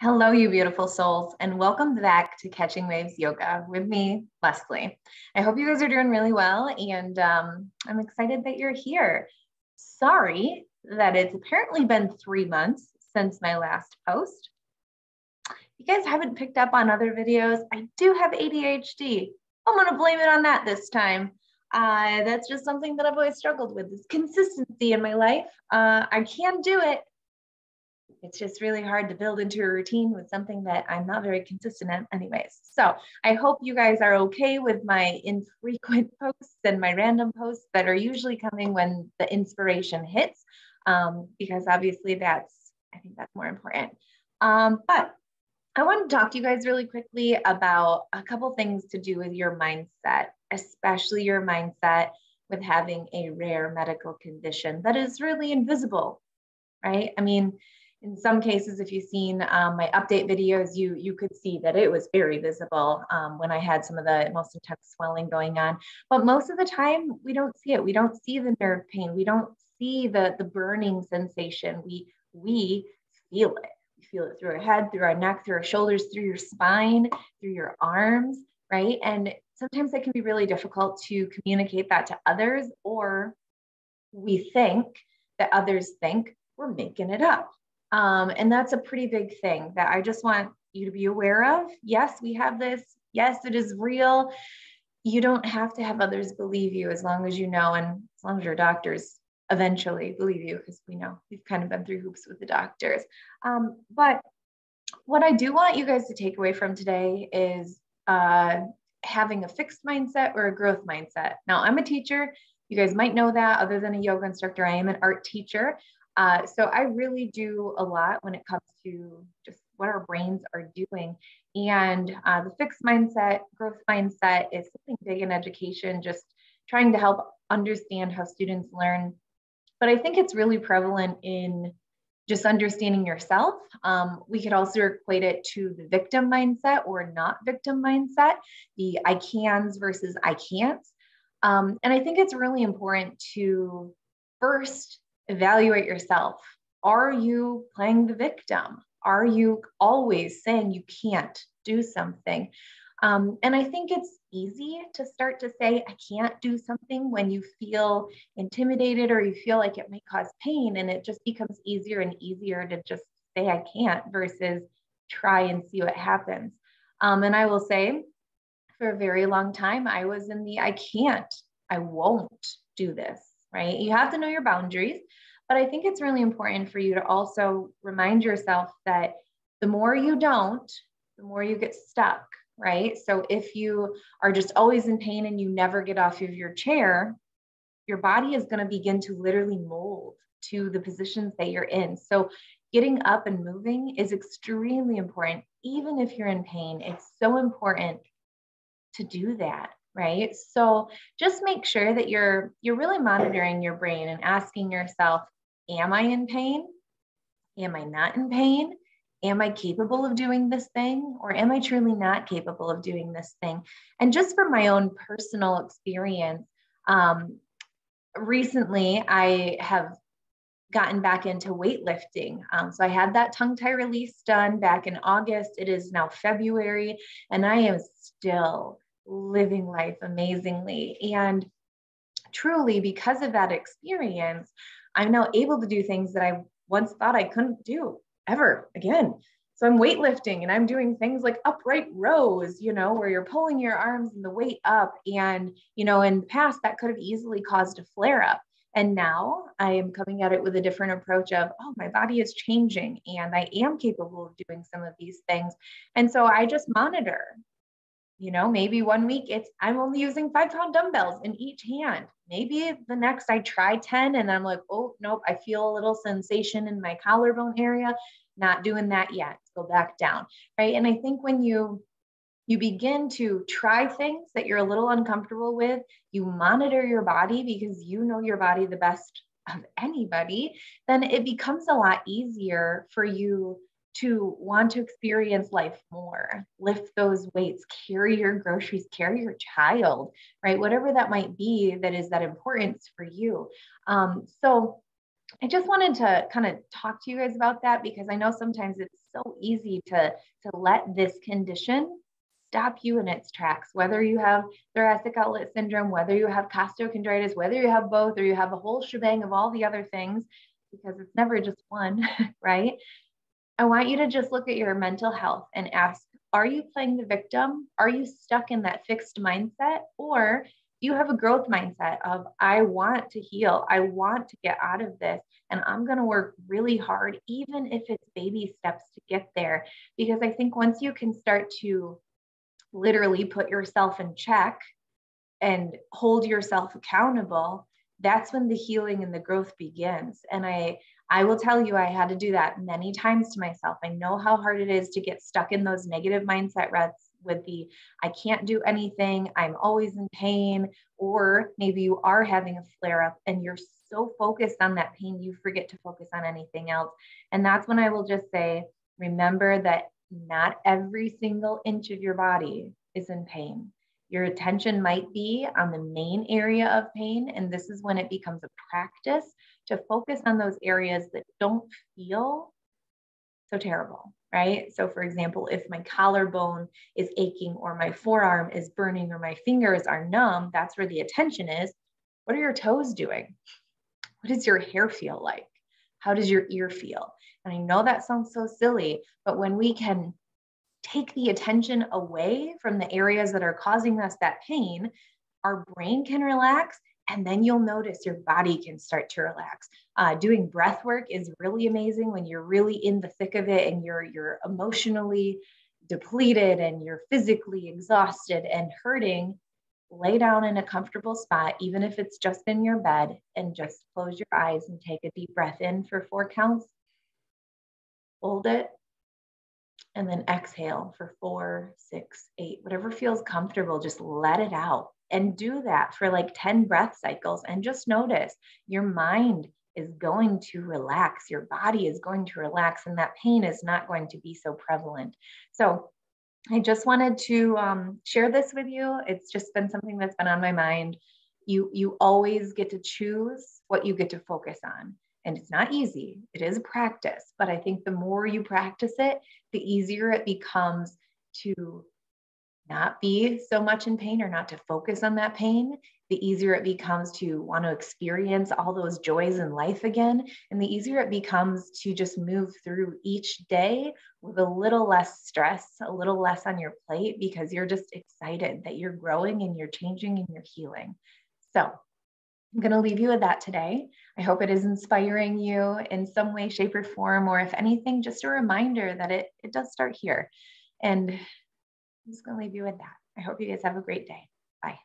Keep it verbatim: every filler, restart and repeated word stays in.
Hello, you beautiful souls, and welcome back to Catching Waves Yoga with me, Leslie. I hope you guys are doing really well, and um, I'm excited that you're here. Sorry that it's apparently been three months since my last post. If you guys haven't picked up on other videos, I do have A D H D. I'm going to blame it on that this time. Uh, that's just something that I've always struggled with, is consistency in my life. Uh, I can do it. It's just really hard to build into a routine with something that I'm not very consistent at anyways. So I hope you guys are okay with my infrequent posts and my random posts that are usually coming when the inspiration hits, um, because obviously that's, I think that's more important. Um, but I want to talk to you guys really quickly about a couple things to do with your mindset, especially your mindset with having a rare medical condition that is really invisible, right? I mean, in some cases, if you've seen um, my update videos, you you could see that it was very visible um, when I had some of the most intense swelling going on. But most of the time, we don't see it. We don't see the nerve pain. We don't see the, the burning sensation. We, we feel it. We feel it through our head, through our neck, through our shoulders, through your spine, through your arms, right? And sometimes it can be really difficult to communicate that to others, or we think that others think we're making it up. Um, and that's a pretty big thing that I just want you to be aware of. Yes, we have this. Yes, it is real. You don't have to have others believe you as long as you know, and as long as your doctors eventually believe you, because we know we've kind of been through hoops with the doctors. Um, but what I do want you guys to take away from today is uh, having a fixed mindset or a growth mindset. Now, I'm a teacher. You guys might know that. Other than a yoga instructor, I am an art teacher. Uh, so I really do a lot when it comes to just what our brains are doing. And uh, the fixed mindset, growth mindset is something big in education, just trying to help understand how students learn. But I think it's really prevalent in just understanding yourself. Um, we could also equate it to the victim mindset or not victim mindset, the I cans versus I can't. Um, and I think it's really important to first evaluate yourself. Are you playing the victim? Are you always saying you can't do something? Um, and I think it's easy to start to say, I can't do something when you feel intimidated or you feel like it may cause pain. And it just becomes easier and easier to just say, I can't versus try and see what happens. Um, and I will say, for a very long time, I was in the I can't, I won't do this. Right? You have to know your boundaries, but I think it's really important for you to also remind yourself that the more you don't, the more you get stuck, right? So if you are just always in pain and you never get off of your chair, your body is going to begin to literally mold to the positions that you're in. So getting up and moving is extremely important. Even if you're in pain, it's so important to do that. Right? So just make sure that you're, you're really monitoring your brain and asking yourself, am I in pain? Am I not in pain? Am I capable of doing this thing? Or am I truly not capable of doing this thing? And just from my own personal experience, um, recently I have gotten back into weightlifting. Um, so I had that tongue tie release done back in August. It is now February, and I am still living life amazingly. And truly, because of that experience, I'm now able to do things that I once thought I couldn't do ever again. So I'm weightlifting and I'm doing things like upright rows, you know, where you're pulling your arms and the weight up. And, you know, in the past, that could have easily caused a flare up. And now I am coming at it with a different approach of, oh, my body is changing and I am capable of doing some of these things. And so I just monitor. You know, maybe one week it's, I'm only using five pound dumbbells in each hand. Maybe the next I try ten and I'm like, oh, nope, I feel a little sensation in my collarbone area. Not doing that yet. Go back down. Right. And I think when you, you begin to try things that you're a little uncomfortable with, you monitor your body because you know your body the best of anybody, then it becomes a lot easier for you to want to experience life more, lift those weights, carry your groceries, carry your child, right? Whatever that might be that is that importance for you. Um, so I just wanted to kind of talk to you guys about that, because I know sometimes it's so easy to, to let this condition stop you in its tracks, whether you have thoracic outlet syndrome, whether you have costochondritis, whether you have both, or you have a whole shebang of all the other things, because it's never just one, right? I want you to just look at your mental health and ask, are you playing the victim? Are you stuck in that fixed mindset? Or do you have a growth mindset of, I want to heal, I want to get out of this, and I'm going to work really hard, even if it's baby steps to get there? Because I think once you can start to literally put yourself in check and hold yourself accountable, that's when the healing and the growth begins. And I, I will tell you, I had to do that many times to myself. I know how hard it is to get stuck in those negative mindset ruts with the, I can't do anything, I'm always in pain, or maybe you are having a flare up and you're so focused on that pain, you forget to focus on anything else. And that's when I will just say, remember that not every single inch of your body is in pain. Your attention might be on the main area of pain. And this is when it becomes a practice to focus on those areas that don't feel so terrible, right? So for example, if my collarbone is aching or my forearm is burning or my fingers are numb, that's where the attention is. What are your toes doing? What does your hair feel like? How does your ear feel? And I know that sounds so silly, but when we can take the attention away from the areas that are causing us that pain, our brain can relax, and then you'll notice your body can start to relax. Uh, doing breath work is really amazing when you're really in the thick of it and you're, you're emotionally depleted and you're physically exhausted and hurting. Lay down in a comfortable spot, even if it's just in your bed, and just close your eyes and take a deep breath in for four counts. Hold it. And then exhale for four, six, eight, whatever feels comfortable, just let it out. And do that for like ten breath cycles, and just notice your mind is going to relax, your body is going to relax, and that pain is not going to be so prevalent. So I just wanted to um, share this with you. It's just been something that's been on my mind. You, you always get to choose what you get to focus on. And it's not easy. It is a practice, but I think the more you practice it, the easier it becomes to not be so much in pain or not to focus on that pain. The easier it becomes to want to experience all those joys in life again. And the easier it becomes to just move through each day with a little less stress, a little less on your plate, because you're just excited that you're growing and you're changing and you're healing. So I'm going to leave you with that today. I hope it is inspiring you in some way, shape, or form, or if anything, just a reminder that it, it does start here. And I'm just going to leave you with that. I hope you guys have a great day. Bye.